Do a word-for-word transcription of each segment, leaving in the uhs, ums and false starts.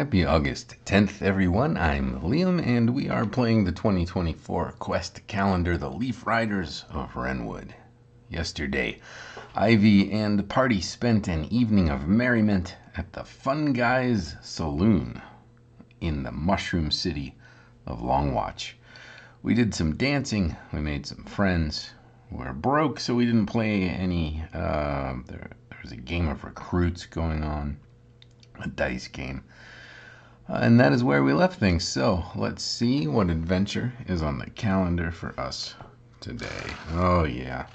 Happy August tenth, everyone. I'm Liam, and we are playing the twenty twenty-four Quest Calendar, The Leaf Riders of Wrenwood. Yesterday, Ivy and the party spent an evening of merriment at the Fun Guy's Saloon in the Mushroom City of Longwatch. We did some dancing, we made some friends. We're broke, so we didn't play any. Uh, there, there was a game of recruits going on, a dice game. Uh, and that is where we left things. So let's see what adventure is on the calendar for us today. Oh, yeah.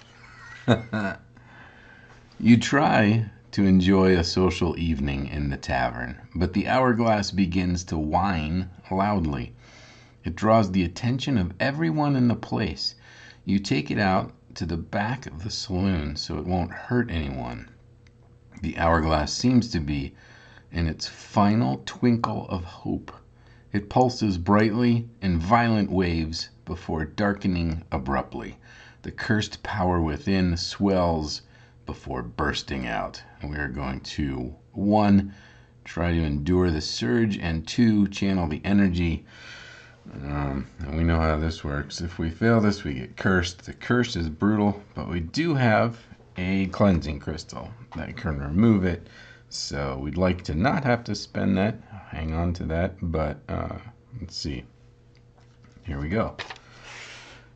You try to enjoy a social evening in the tavern, but the hourglass begins to whine loudly. It draws the attention of everyone in the place. You take it out to the back of the saloon so it won't hurt anyone. The hourglass seems to be in its final twinkle of hope. It pulses brightly in violent waves before darkening abruptly. The cursed power within swells before bursting out. And we are going to, one, try to endure the surge, and two, channel the energy. Um, and we know how this works. If we fail this, we get cursed. The curse is brutal, but we do have a cleansing crystal that can remove it. So we'd like to not have to spend that. Hang on to that, but uh, let's see. Here we go.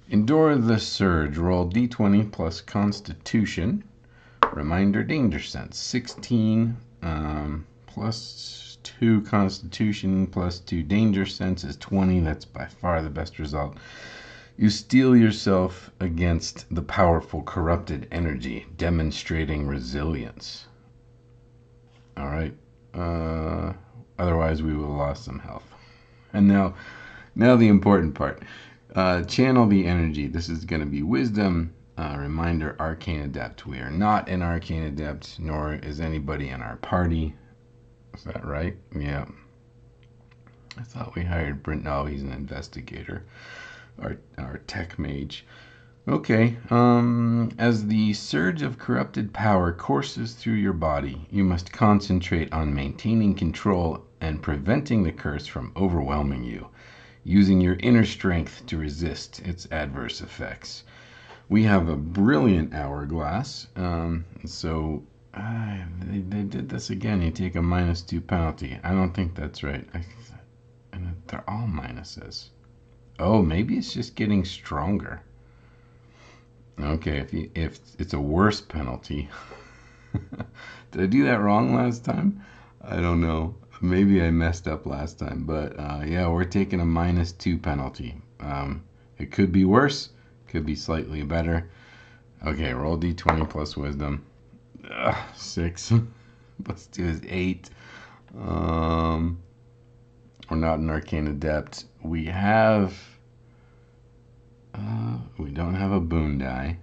Endure the surge. Roll d twenty plus Constitution. Reminder, Danger Sense. sixteen um, plus... two Constitution plus two Danger Sense is twenty. That's by far the best result. You steel yourself against the powerful corrupted energy, demonstrating resilience. All right. Uh, otherwise, we would have lost some health. And now, now the important part. Uh, channel the energy. This is going to be wisdom. Uh, reminder, Arcane Adept. We are not an Arcane Adept, nor is anybody in our party. Is that right? Yeah. I thought we hired Brent. No, he's an investigator. Our, our tech mage. Okay. Um, as the surge of corrupted power courses through your body, you must concentrate on maintaining control and preventing the curse from overwhelming you, using your inner strength to resist its adverse effects. We have a brilliant hourglass. Um, so... Uh, they, they did this again. You take a minus two penalty. I don't think that's right. I, and they're all minuses. Oh, maybe it's just getting stronger. Okay, if you, if it's a worse penalty. Did I do that wrong last time? I don't know. Maybe I messed up last time. But uh, yeah, we're taking a minus two penalty. Um, it could be worse. Could be slightly better. Okay, roll d twenty plus wisdom. Uh, six plus two is eight. Um, we're not an Arcane Adept. We have uh, we don't have a boon die.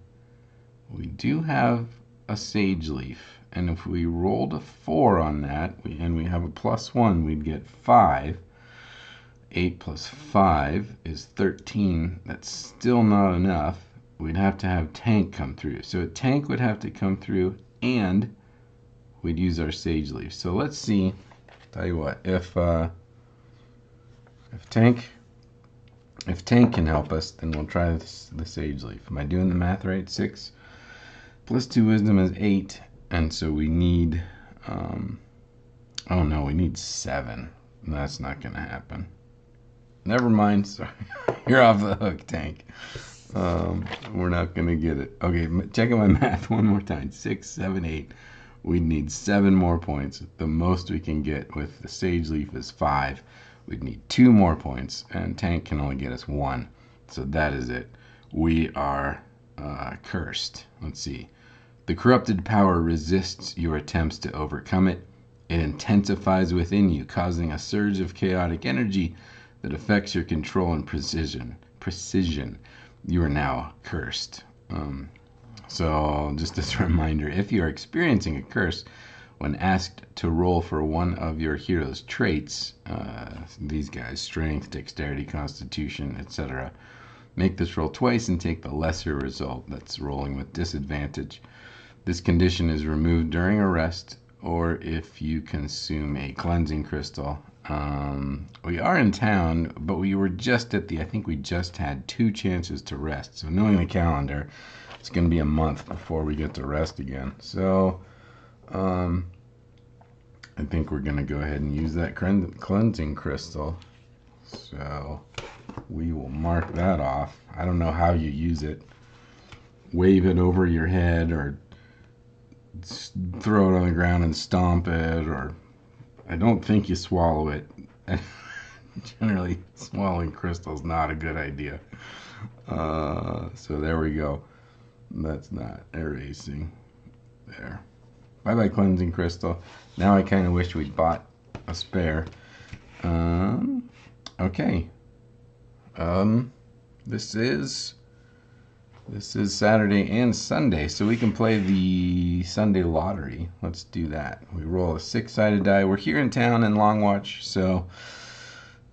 We do have a sage leaf, and if we rolled a four on that, we, and we have a plus one, we'd get five. Eight plus five is thirteen. That's still not enough. We'd have to have Tank come through. So a Tank would have to come through, and we'd use our sage leaf. So let's see. Tell you what, if uh, if tank if tank can help us, then we'll try this, the sage leaf. Am I doing the math right? Six plus two wisdom is eight, and so we need um, oh no, we need seven. That's not going to happen. Never mind. Sorry, you're off the hook, Tank. Um, we're not going to get it. Okay, check out my math one more time. Six, seven, eight. We'd need seven more points. The most we can get with the sage leaf is five. We'd need two more points, and Tank can only get us one. So that is it. We are uh, cursed. Let's see. The corrupted power resists your attempts to overcome it. It intensifies within you, causing a surge of chaotic energy that affects your control and precision. Precision. You are now cursed. Um, so just as a reminder, if you are experiencing a curse, when asked to roll for one of your hero's traits, uh, these guys, strength, dexterity, constitution, et cetera, make this roll twice and take the lesser result. That's rolling with disadvantage. This condition is removed during a rest or if you consume a cleansing crystal. Um, we are in town, but we were just at the, I think we just had two chances to rest. So knowing the calendar, it's going to be a month before we get to rest again. So um, I think we're going to go ahead and use that cleansing crystal. So we will mark that off. I don't know how you use it. Wave it over your head or throw it on the ground and stomp it, or I don't think you swallow it. Generally, swallowing crystals not a good idea. Uh, so there we go. That's not erasing. There. Bye-bye cleansing crystal. Now I kind of wish we'd bought a spare. Um, okay. Um, this is... This is Saturday and Sunday, so we can play the Sunday Lottery. Let's do that. We roll a six-sided die. We're here in town in Longwatch, so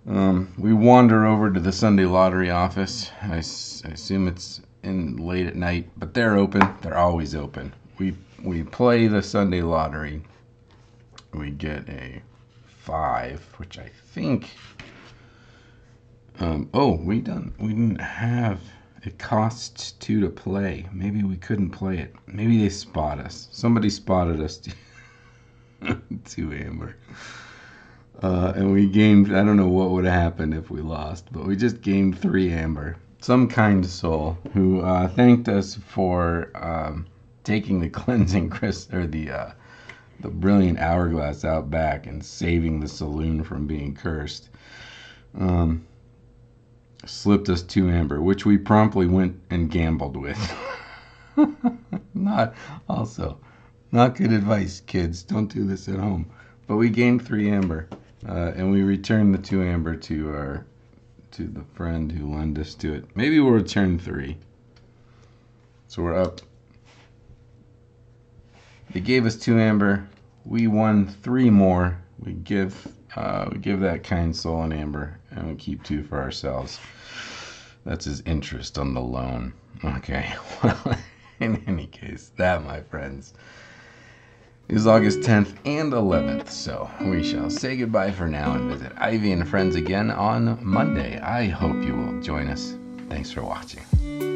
um, we wander over to the Sunday Lottery office. I, I assume it's in late at night, but they're open. They're always open. We we play the Sunday Lottery. We get a five, which I think. Um, oh, we done. We didn't have. It costs two to play. Maybe we couldn't play it. Maybe they spot us. Somebody spotted us to, to Amber. Uh, and we gamed, I don't know what would have happened if we lost, but we just gamed three Amber. Some kind soul who uh, thanked us for um, taking the cleansing crystal, or the, uh, the brilliant hourglass out back and saving the saloon from being cursed. Um... Slipped us two amber, which we promptly went and gambled with. Not also not good advice, kids. Don't do this at home. But we gained three amber, uh, and we returned the two amber to our to the friend who lent us to it. Maybe we'll return three. So we're up. They gave us two amber. We won three more. We give. Uh, we give that kind soul an amber, and we keep two for ourselves. That's his interest on the loan. Okay, well, in any case, that, my friends, is August tenth and eleventh. So we shall say goodbye for now and visit Ivy and friends again on Monday. I hope you will join us. Thanks for watching.